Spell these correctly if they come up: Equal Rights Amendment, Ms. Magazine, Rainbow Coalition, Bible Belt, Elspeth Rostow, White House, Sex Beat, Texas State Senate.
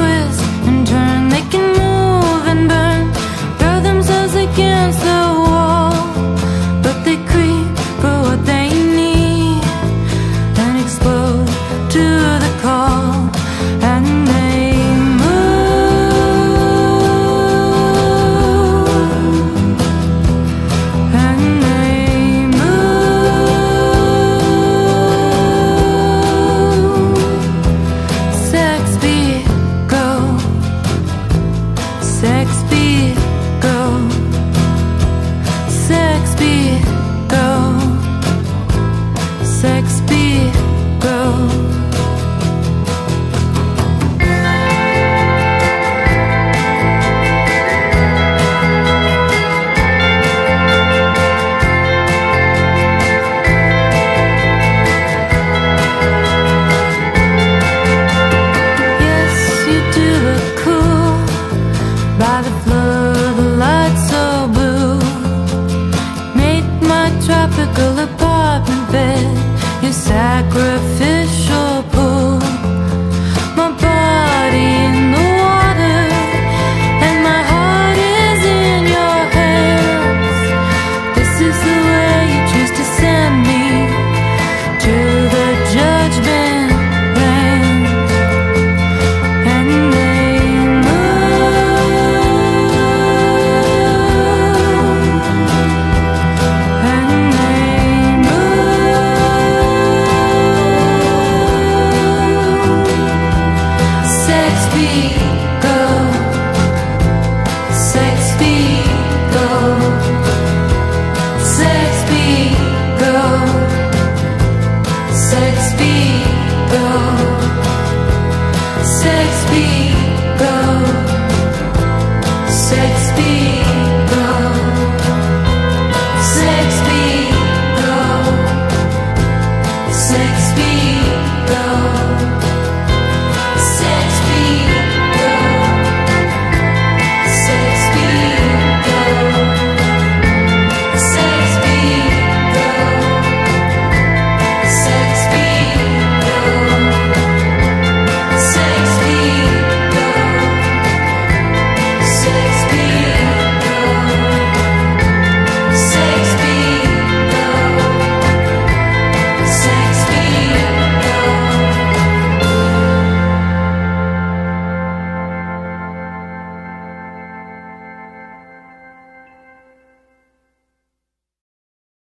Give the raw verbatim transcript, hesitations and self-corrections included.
twist and turn, they can move and burn, throw themselves against the wall, but they creep for what they need and explode to the call. And they move, and they move. Sex beat, go. Sex beat, go. Sex beat, go. Sex beat, go. By the flood, the lights so blue, made my tropical apartment bed your sacrificial pool. My body in the water and my heart is in your hands. This is the way you choose to send me to the judgment. Sex beat, go. Sex beat, go. Sex beat, go. Sex beat, go.